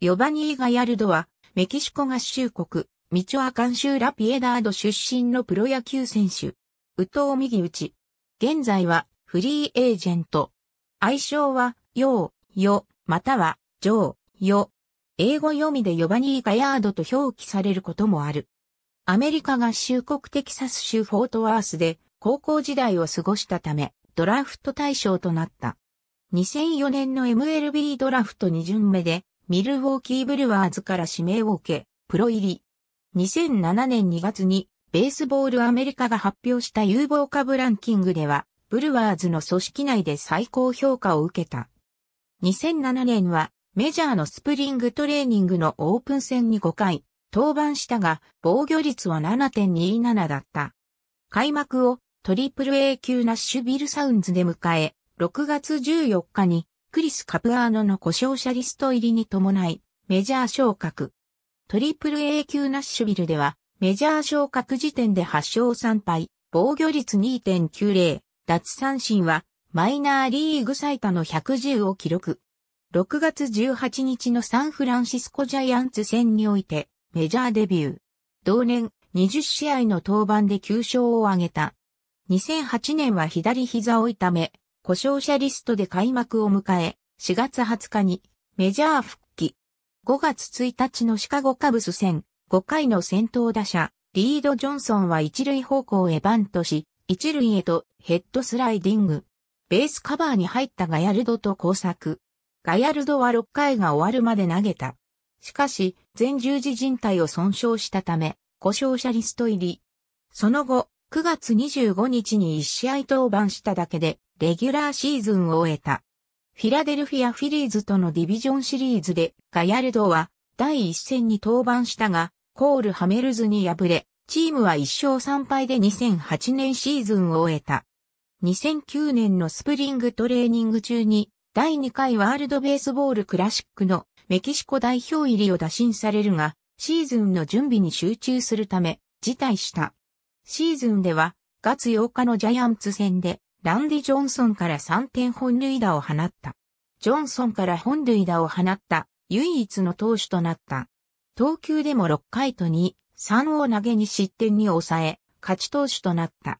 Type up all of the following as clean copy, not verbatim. ヨバニー・ガヤルドは、メキシコ合衆国、ミチョアカン州ラピエダード出身のプロ野球選手。右投右打ち。現在は、フリーエージェント。愛称は、ヨー、または、ジョー、ヨ。英語読みでヨバニー・ガヤードと表記されることもある。アメリカ合衆国テキサス州フォートワースで高校時代を過ごしたため、ドラフト対象となった。2004年の MLB ドラフト2巡目で、ミルウォーキーブルワーズから指名を受け、プロ入り。2007年2月に、ベースボールアメリカが発表した有望株ランキングでは、ブルワーズの組織内で最高評価を受けた。2007年は、メジャーのスプリングトレーニングのオープン戦に5回、登板したが、防御率は 7.27 だった。開幕をAAA級ナッシュビルサウンズで迎え、6月14日にクリス・カプアーノの故障者リスト入りに伴い、メジャー昇格。AAA級ナッシュビルでは、メジャー昇格時点で8勝3敗、防御率 2.90、奪三振は、マイナーリーグ最多の110を記録。6月18日のサンフランシスコジャイアンツ戦において、メジャーデビュー。同年、20試合の登板で9勝を挙げた。2008年は左膝を痛め、故障者リストで開幕を迎え、4月20日にメジャー復帰。5月1日のシカゴカブス戦、5回の先頭打者、リード・ジョンソンは一塁方向へバントし、一塁へとヘッドスライディング。ベースカバーに入ったガヤルドと交錯。ガヤルドは6回が終わるまで投げた。しかし、前十字靭帯を損傷したため、故障者リスト入り。その後、9月25日に1試合登板しただけで、レギュラーシーズンを終えた。フィラデルフィア・フィリーズとのディビジョンシリーズで、ガヤルドは第1戦に登板したが、コール・ハメルズに敗れ、チームは1勝3敗で2008年シーズンを終えた。2009年のスプリングトレーニング中に、第2回ワールド・ベースボール・クラシックのメキシコ代表入りを打診されるが、シーズンの準備に集中するため、辞退した。シーズンでは、5月8日のジャイアンツ戦で、ランディ・ジョンソンから3点本塁打を放った。ジョンソンから本塁打を放った、唯一の投手となった。投球でも6回と2、3を投げに失点に抑え、勝ち投手となった。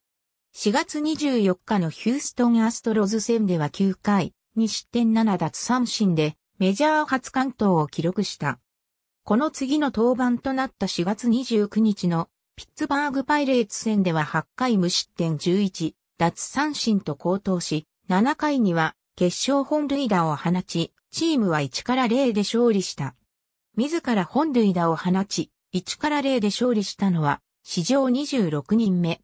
4月24日のヒューストン・アストロズ戦では9回。2失点7奪三振でメジャー初完投を記録した。この次の登板となった4月29日のピッツバーグパイレーツ戦では8回無失点11奪三振と好投し、7回には決勝本塁打を放ち、チームは1-0で勝利した。自ら本塁打を放ち、1-0で勝利したのは史上26人目。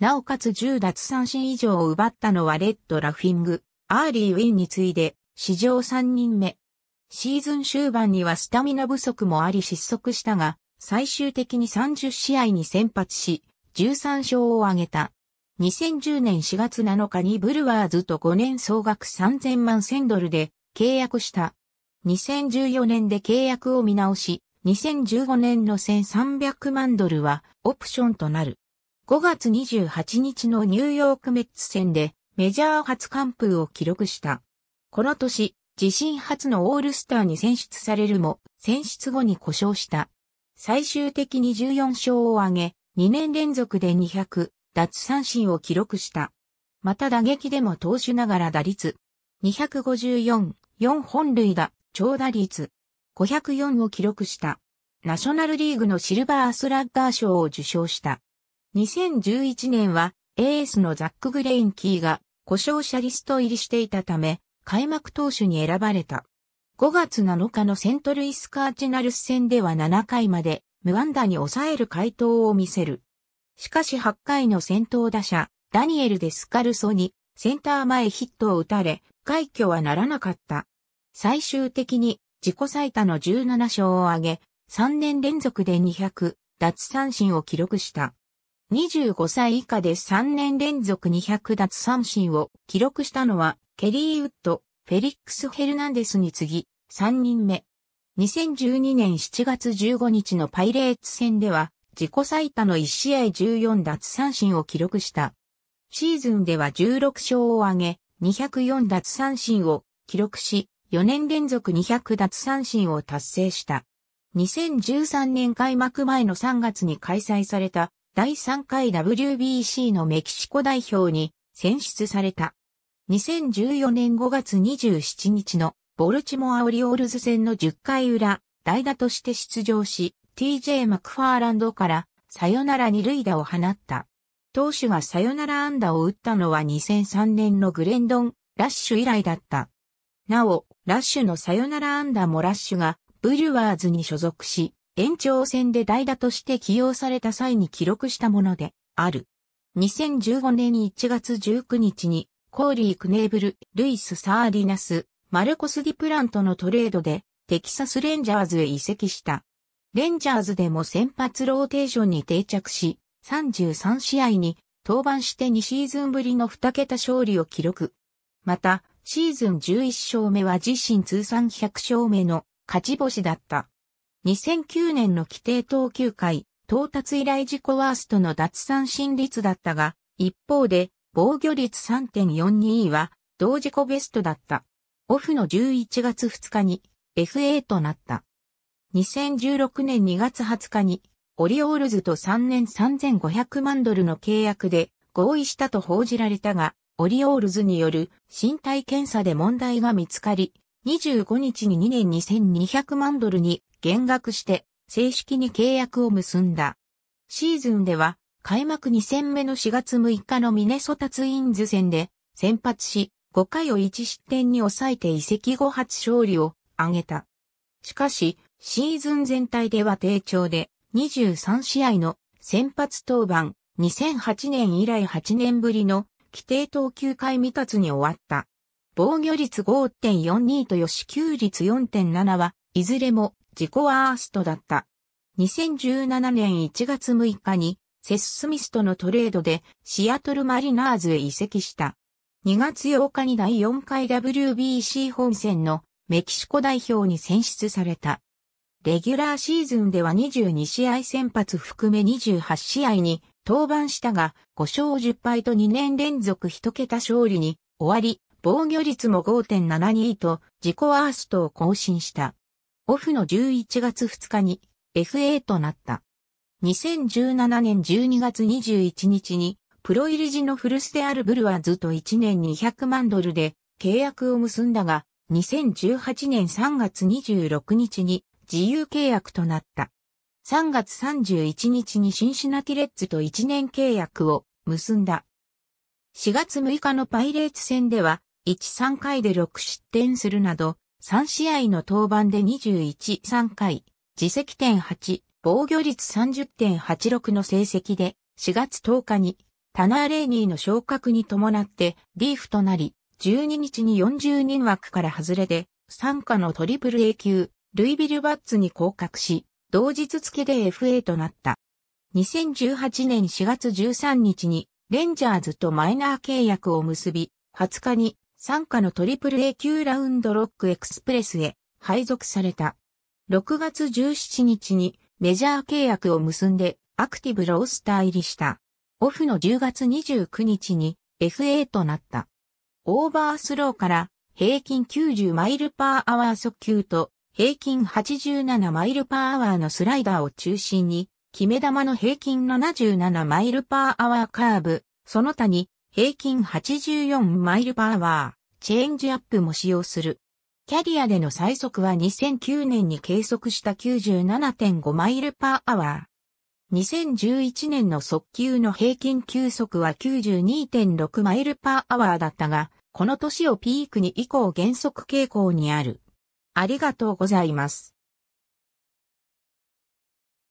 なおかつ10奪三振以上を奪ったのはレッド・ラフィング。アーリー・ウィンに次いで、史上3人目。シーズン終盤にはスタミナ不足もあり失速したが、最終的に30試合に先発し、13勝を挙げた。2010年4月7日にブルワーズと5年総額$3000万で契約した。2014年で契約を見直し、2015年の$1300万はオプションとなる。5月28日のニューヨークメッツ戦で、メジャー初完封を記録した。この年、自身初のオールスターに選出されるも、選出後に故障した。最終的に14勝を挙げ、2年連続で200奪三振を記録した。また打撃でも投手ながら打率、254、4本塁打、長打率、504を記録した。ナショナルリーグのシルバースラッガー賞を受賞した。2011年は、エースのザック・グレインキーが故障者リスト入りしていたため、開幕投手に選ばれた。5月7日のセントルイス・カージナルス戦では7回まで無安打に抑える快投を見せる。しかし8回の先頭打者、ダニエル・デスカルソにセンター前ヒットを打たれ、快挙はならなかった。最終的に自己最多の17勝を挙げ、3年連続で200奪三振を記録した。25歳以下で3年連続200奪三振を記録したのは、ケリー・ウッド、フェリックス・ヘルナンデスに次ぎ、3人目。2012年7月15日のパイレーツ戦では、自己最多の1試合14奪三振を記録した。シーズンでは16勝を挙げ、204奪三振を記録し、4年連続200奪三振を達成した。2013年開幕前の3月に開催された第3回 WBC のメキシコ代表に選出された。2014年5月27日のボルチモア・オリオールズ戦の10回裏、代打として出場し、TJ マクファーランドからサヨナラ二塁打を放った。投手がサヨナラ安打を打ったのは2003年のグレンドン・ラッシュ以来だった。なお、ラッシュのサヨナラ安打もラッシュがブリュワーズに所属し、延長戦で代打として起用された際に記録したものである。2015年1月19日に、コーリー・クネーブル、ルイス・サーディナス、マルコス・ディプラントのトレードで、テキサス・レンジャーズへ移籍した。レンジャーズでも先発ローテーションに定着し、33試合に登板して2シーズンぶりの2桁勝利を記録。また、シーズン11勝目は自身通算100勝目の勝ち星だった。2009年の規定投球回、到達以来自己ワーストの奪三振率だったが、一方で防御率 3.42 は同自己ベストだった。オフの11月2日に FA となった。2016年2月20日にオリオールズと3年3500万ドルの契約で合意したと報じられたが、オリオールズによる身体検査で問題が見つかり、25日に2年2200万ドルに減額して正式に契約を結んだ。シーズンでは開幕2戦目の4月6日のミネソタツインズ戦で先発し、5回を1失点に抑えて移籍後初勝利を挙げた。しかし、シーズン全体では低調で、23試合の先発登板、2008年以来8年ぶりの規定投球回未達に終わった。防御率 5.42 と吉球率 4.7 はいずれも自己ワーストだった。2017年1月6日にセス・スミスとのトレードでシアトルマリナーズへ移籍した。2月8日に第4回 WBC 本戦のメキシコ代表に選出された。レギュラーシーズンでは22試合先発含め28試合に登板したが、5勝10敗と2年連続1桁勝利に終わり、防御率も 5.72 と自己ワーストを更新した。オフの11月2日に FA となった。2017年12月21日にプロ入り時の古巣であるブルワーズと1年200万ドルで契約を結んだが、2018年3月26日に自由契約となった。3月31日にシンシナティレッズと1年契約を結んだ。4月6日のパイレーツ戦では、1-3 回で6失点するなど、3試合の登板で21-3 回、自責点8、防御率 30.86 の成績で、4月10日に、タナー・レーニーの昇格に伴って、リーフとなり、12日に40人枠から外れで、参加のトリプル A 級。ルイビルバッツに降格し、同日付で FA となった。2018年4月13日に、レンジャーズとマイナー契約を結び、20日に、傘下のトリプル A 級ラウンドロックエクスプレスへ配属された。6月17日に、メジャー契約を結んで、アクティブロースター入りした。オフの10月29日に、FA となった。オーバースローから、平均90マイルパーアワー速球と、平均87マイルパーアワーのスライダーを中心に、決め球の平均77マイルパーアワーカーブ、その他に平均84マイルパーアワー、チェンジアップも使用する。キャリアでの最速は2009年に計測した 97.5 マイルパーアワー。2011年の速球の平均球速は 92.6 マイルパーアワーだったが、この年をピークに以降減速傾向にある。ありがとうございます。